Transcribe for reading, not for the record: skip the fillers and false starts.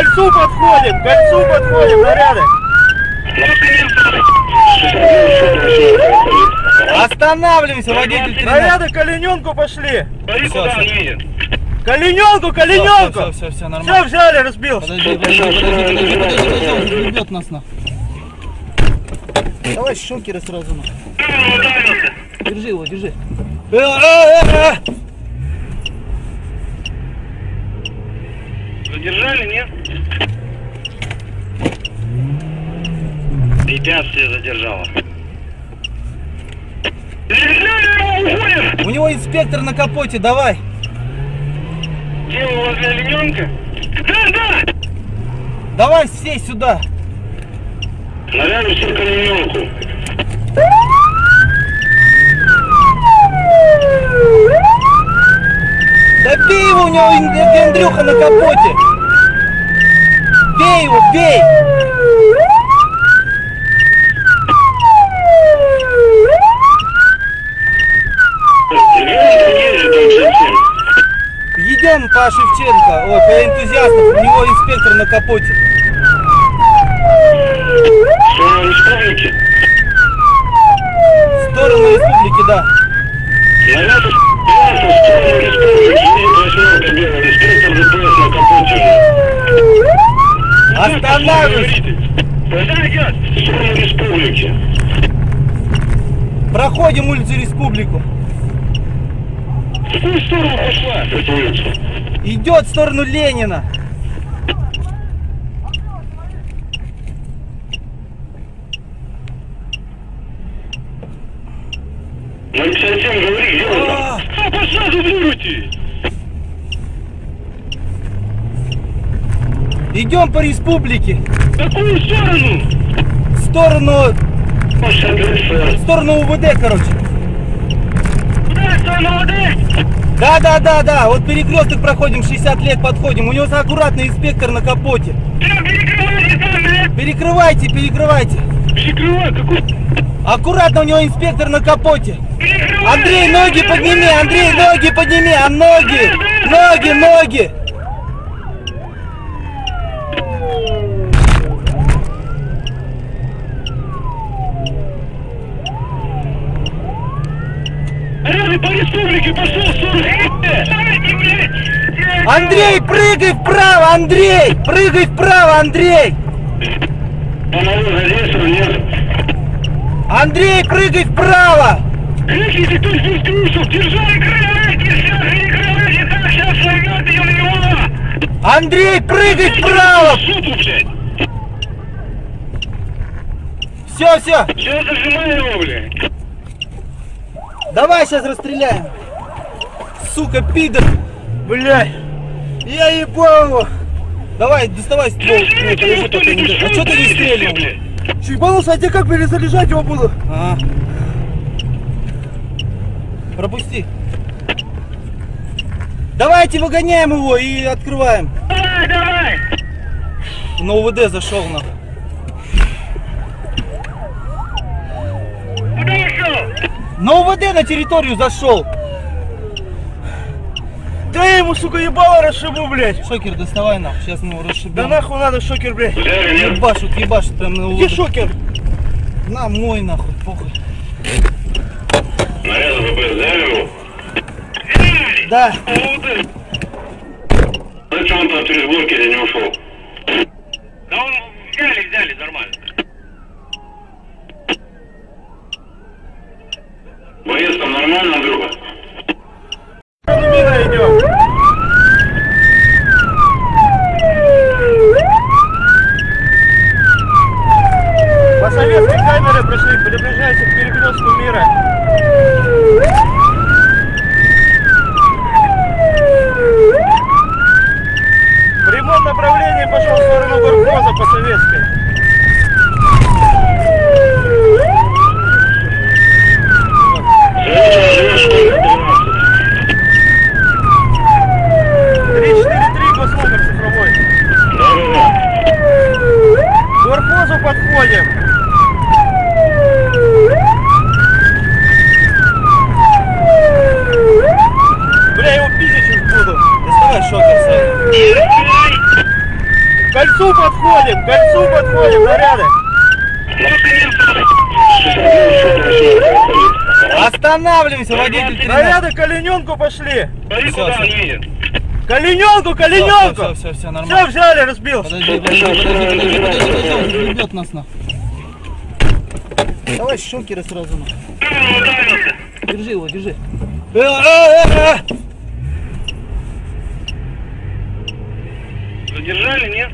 К кольцу подходит, заряды. Останавливайся, водитель. Заряды Калиненку пошли. Калиненку, Калиненку. Все, нормально. Все взяли, разбил. Подожди, убьет нас на. Давай шокеры сразу. Держи его, держи. Задержали, нет? Препятствие задержало. У него инспектор на капоте, давай. Дело возле олененка. Да! Давай сей сюда. Наряду все к олененку. Да бей его, у него Андрюха на капоте. Бей его, бей. Едем по Шевченко, ой, по энтузиастам, у него инспектор на капоте. В сторону республики? В сторону республики, да. Наряду в сторону республики. Останавливайся! Проходим улицу Республику. В какую сторону пошла? Идет в сторону Ленина. Ну и совсем говори, где он там? А пошла, дублируйте! Идем по республике. В какую сторону? В сторону... В сторону УВД, короче. Куда? В сторону УВД? Да. Вот перекресток проходим, 60 лет подходим. У него аккуратный инспектор на капоте. Да, перекрывайте там, да? Перекрывайте. Перекрывай, какой? Аккуратно, у него инспектор на капоте. Перекрывай. Андрей, ноги подними, а ноги, ноги. По республике пошел в сторону. Андрей, прыгай вправо, Андрей! Прыгай вправо, Андрей! Андрей, прыгай вправо! Крики, ты здесь трусов! Держи крылышки, так сейчас займет его! Андрей, прыгай вправо! Все! Сейчас зажимай его, блядь! Давай сейчас расстреляем. Сука, пидор. Блядь. Я ебал его. Давай, доставай ствол. А что ты не стрелял, блядь? Че, ебанулся, а тебе как перезаряжать его буду? Пропусти. Давайте выгоняем его и открываем. Давай. На УВД зашел нахуй. Куда ушел? На УВД на территорию зашел. Да я ему, сука, ебало расшибу, блядь. Шокер доставай нам, сейчас мы его расшибем. Да нахуй надо шокер, блядь. Ебашут прям на УВД. Где шокер? На мой нахуй, похуй. Наряд ВБ взяли его? Да. Зачем он там через горки или не ушел? Да он взяли, нормально. Боец там нормально, Андрюха? Мина идем. По советской камере пришли, приближайся к перекрестку Мира. В прямом направлении пошел в сторону Горхоза по советской. Подходим. подходит, к кольцу подходит, заряды. Останавливаемся, водитель. Заряды Калиненку пошли. Смотри, куда он едет. Калиненку. Все, нормально. Все, взяли, разбил. Подожди, уйдет нас на. Давай шокеры сразу на. Держи его, держи. Задержали, нет?